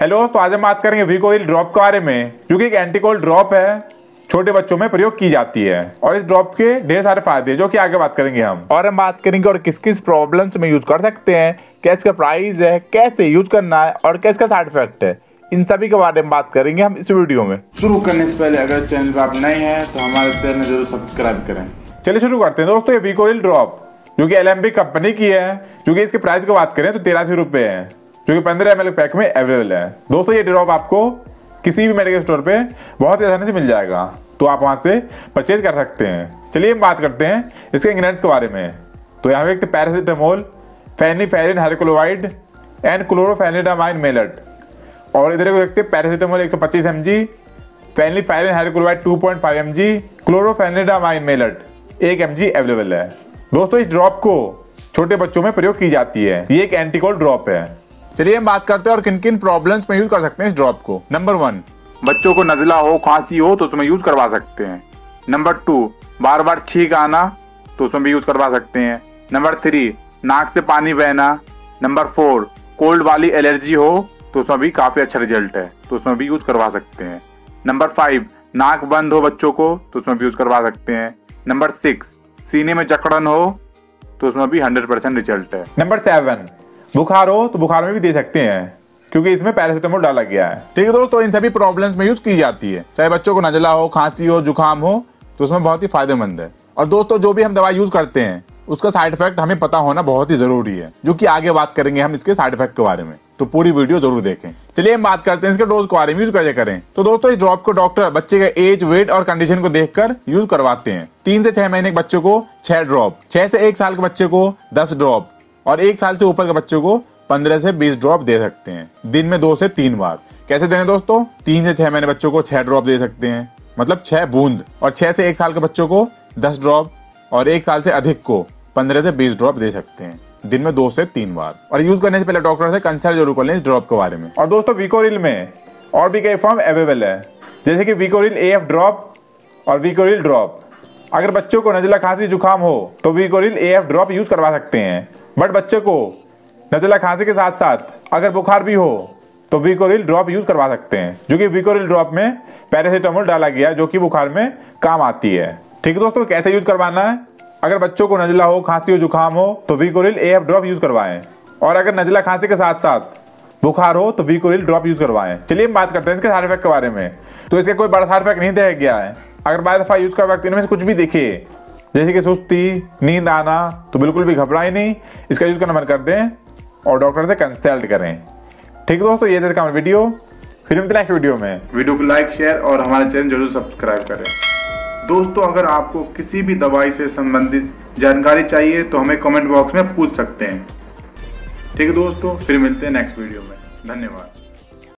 Hello दोस्तों, आज हम बात करेंगे विकोरिल ड्रॉप के बारे में, जो कि एक एंटीकोल ड्रॉप है, छोटे बच्चों में प्रयोग की जाती है। और इस ड्रॉप के ढेर सारे फायदे जो कि आगे बात करेंगे हम। और किस किस प्रॉब्लम्स में यूज कर सकते हैं, क्या इसका प्राइस है, कैसे यूज करना है और क्या इसका साइड इफेक्ट है, इन सभी के बारे में बात करेंगे हम इस वीडियो में। शुरू करने से पहले अगर चैनल पर आप नए हैं तो हमारे चैनल जरूर सब्सक्राइब करें। चलिए शुरू करते हैं दोस्तों। ये विकोरिल ड्रॉप जो कि एलएमबी कंपनी की है, जो कि इसके प्राइस की बात करें तो 1300 रुपए है, जो कि 15 ml पैक में अवेलेबल है। दोस्तों ये ड्रॉप आपको किसी भी मेडिकल स्टोर पे बहुत ही आसानी से मिल जाएगा, तो आप वहां से परचेज कर सकते हैं। चलिए हम बात करते हैं इसके इंग्रेडिएंट्स के बारे में। तो यहाँ पे पैरासिटामोल, फैनिक्लोवाइड एंड क्लोरो मेलट, और इधर को देखते हैं पैरासिटामोल 125 mg, फैनिक्लोवाइड 2.5 mg, chloro maleate 1 mg available है। दोस्तों इस ड्रॉप को छोटे बच्चों में प्रयोग की जाती है, ये एक एंटीकोल ड्रॉप है। चलिए हम बात करते हैं और किन किन प्रॉब्लम्स में यूज कर सकते हैं इस ड्रॉप को। नंबर 1, बच्चों को नजला हो, खांसी हो तो उसमें यूज करवा सकते हैं। नंबर 2, बार बार छींक आना तो उसमें भी यूज करवा सकते हैं। नंबर 3, नाक से पानी बहना। नंबर 4, कोल्ड वाली एलर्जी हो तो उसमें भी काफी अच्छा रिजल्ट है, तो उसमें भी यूज करवा सकते हैं। नंबर 5, नाक बंद हो बच्चों को तो उसमें भी यूज करवा सकते हैं। नंबर 6, सीने में जकड़न हो तो उसमें भी 100% रिजल्ट है। नंबर 7, बुखार हो तो बुखार में भी दे सकते हैं, क्योंकि इसमें पैरासिटामोल डाला गया है। ठीक है दोस्तों, इन सभी प्रॉब्लम्स में यूज की जाती है, चाहे बच्चों को नजला हो, खांसी हो, जुकाम हो, तो उसमें बहुत ही फायदेमंद है। और दोस्तों जो भी हम दवाई यूज करते हैं उसका साइड इफेक्ट हमें पता होना बहुत ही जरूरी है, जो कि आगे बात करेंगे हम इसके साइड इफेक्ट के बारे में, तो पूरी वीडियो जरूर देखें। चलिए हम बात करते हैं इसके डोज के बारे में, यूज कैसे करें। तो दोस्तों इस ड्रॉप को डॉक्टर बच्चे का एज, वेट और कंडीशन को देखकर यूज करवाते हैं। 3 से 6 महीने के बच्चों को 6 ड्रॉप, 6 से 1 साल के बच्चे को 10 ड्रॉप और 1 साल से ऊपर के बच्चों को 15 से 20 ड्रॉप दे सकते हैं, दिन में 2 से 3 बार। कैसे देने दोस्तों, 3 से 6 महीने बच्चों को 6 ड्रॉप दे सकते हैं, मतलब 6 बूंद, और 6 से 1 साल के बच्चों को 10 ड्रॉप और 1 साल से अधिक को 15 से 20 ड्रॉप दे सकते हैं, दिन में 2 से 3 बार। और यूज करने से पहले डॉक्टर से कंसल्ट जरूर कर लें इस ड्रॉप के बारे में। और दोस्तों विकोरिल में और भी कई फॉर्म अवेलेबल है, जैसे कि विकोरिल एएफ ड्रॉप और विकोरिल ड्रॉप। अगर बच्चों को नजला, खांसी, जुकाम हो तो विकोरिल एएफ ड्रॉप यूज करवा सकते हैं। बट बच्चों को नजला, खांसी के साथ साथ अगर बुखार भी हो तो विकोरिल ड्रॉप यूज करवा सकते हैं, जो कि विकोरिल ड्रॉप में पैरासिटामोल डाला गया, जो कि बुखार में काम आती है। ठीक है दोस्तों, कैसे यूज करवाना है। अगर बच्चों को नजला हो, खांसी हो, जुकाम हो तो विकोरिल एएफ ड्रॉप यूज करवाएं, और अगर नजला, खांसी के साथ साथ बुखार हो तो विकोरिल ड्रॉप यूज करवाएं। चलिए हम बात करते हैं इसके साइड इफेक्ट के बारे में। तो इसके कोई बड़ा साइड इफेक्ट नहीं दिया गया है। अगर बार दफा यूज करवा इनमें से कुछ भी दिखे, जैसे कि सुस्ती, नींद आना, तो बिल्कुल भी घबराएं नहीं, इसका यूज करना मन कर दें और डॉक्टर से कंसल्ट करें। ठीक है दोस्तों, ये था वीडियो, फिर मिलते हैं नेक्स्ट वीडियो में। वीडियो को लाइक, शेयर और हमारे चैनल जरूर सब्सक्राइब करें। दोस्तों अगर आपको किसी भी दवाई से संबंधित जानकारी चाहिए तो हमें कमेंट बॉक्स में पूछ सकते हैं। ठीक है दोस्तों, फिर मिलते हैं नेक्स्ट वीडियो में। धन्यवाद।